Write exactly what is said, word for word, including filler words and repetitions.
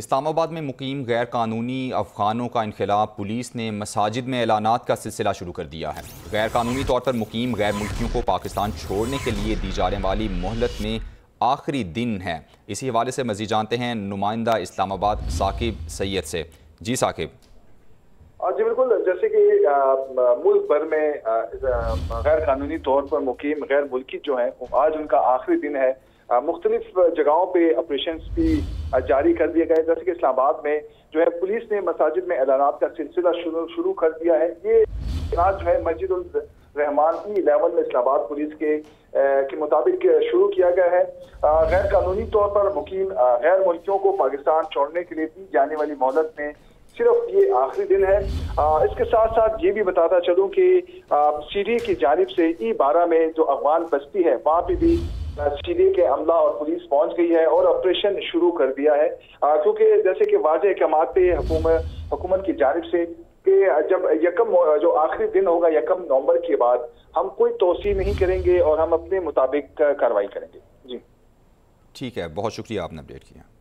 इस्लामाबाद में मुकीम गैर कानूनी अफगानों का इनखिलाब, पुलिस ने मसाजिद में एलानात का सिलसिला शुरू कर दिया है। गैर कानूनी तौर पर मुकीम गैर मुल्कियों को पाकिस्तान छोड़ने के लिए दी जाने वाली मोहलत में आखिरी दिन है। इसी हवाले से मज़ीद जानते हैं नुमाइंदा इस्लामाबाद साकिब सैयद से। जी साकिब। जी बिल्कुल, जैसे कि मुल्क भर में गैर कानूनी तौर पर मुकीम गैर मुल्की जो हैं आज उनका आखिरी दिन है। मुख्तलिफ जगहों पे ऑपरेशन भी जारी कर दिए गए। जैसे कि इस्लामाबाद में जो है पुलिस ने मसाजिद में एलानात का सिलसिला शुरू शुरू कर दिया है। ये आज जो है मस्जिद उल रहमान की लेवल में इस्लामाबाद पुलिस के ए, के मुताबिक शुरू किया गया है। गैर कानूनी तौर पर मुकीम गैर मुल्कियों को पाकिस्तान छोड़ने के लिए दी जाने वाली मोहलत में सिर्फ ये आखिरी दिन है। आ, इसके साथ साथ ये भी बताता चलूँ कि सीरिया की जानिब से ई बारह में जो अफगान बस्ती है वहाँ पे भी सीधे के अमला और पुलिस पहुंच गई है और ऑपरेशन शुरू कर दिया है। क्योंकि जैसे कि वाजे इकदाम पे हुकूमत की जानिब से कि जब यकम जो आखिरी दिन होगा यकम नवंबर के बाद हम कोई तोसी नहीं करेंगे और हम अपने मुताबिक कार्रवाई करेंगे। जी ठीक है, बहुत शुक्रिया आपने अपडेट किया।